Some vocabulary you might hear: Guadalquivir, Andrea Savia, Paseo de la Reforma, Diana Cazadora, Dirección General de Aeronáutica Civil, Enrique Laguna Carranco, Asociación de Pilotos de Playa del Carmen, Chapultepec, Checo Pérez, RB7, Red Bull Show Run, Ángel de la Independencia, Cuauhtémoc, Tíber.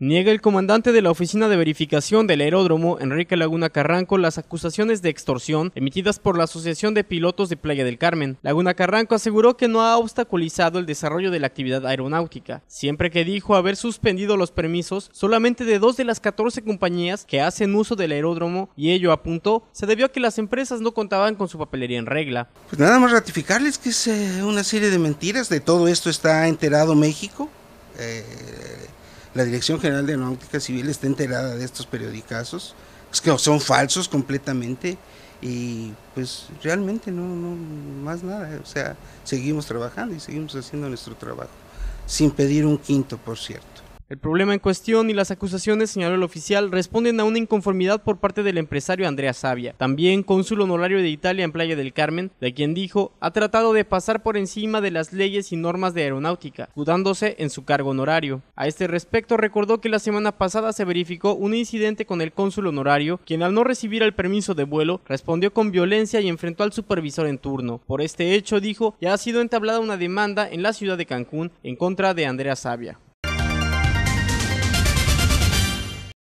Niega el comandante de la Oficina de Verificación del Aeródromo, Enrique Laguna Carranco, las acusaciones de extorsión emitidas por la Asociación de Pilotos de Playa del Carmen. Laguna Carranco aseguró que no ha obstaculizado el desarrollo de la actividad aeronáutica, siempre que dijo haber suspendido los permisos solamente de 2 de las 14 compañías que hacen uso del aeródromo, y ello, apuntó, se debió a que las empresas no contaban con su papelería en regla. Pues nada más ratificarles que es una serie de mentiras. De todo esto está enterado México. La Dirección General de Aeronáutica Civil está enterada de estos periodicazos, es que son falsos completamente, y pues realmente no más nada, o sea, seguimos trabajando y seguimos haciendo nuestro trabajo, sin pedir un quinto, por cierto. El problema en cuestión y las acusaciones, señaló el oficial, responden a una inconformidad por parte del empresario Andrea Savia, también cónsul honorario de Italia en Playa del Carmen, de quien dijo ha tratado de pasar por encima de las leyes y normas de aeronáutica, escudándose en su cargo honorario. A este respecto, recordó que la semana pasada se verificó un incidente con el cónsul honorario, quien al no recibir el permiso de vuelo, respondió con violencia y enfrentó al supervisor en turno. Por este hecho, dijo, ya ha sido entablada una demanda en la ciudad de Cancún en contra de Andrea Savia.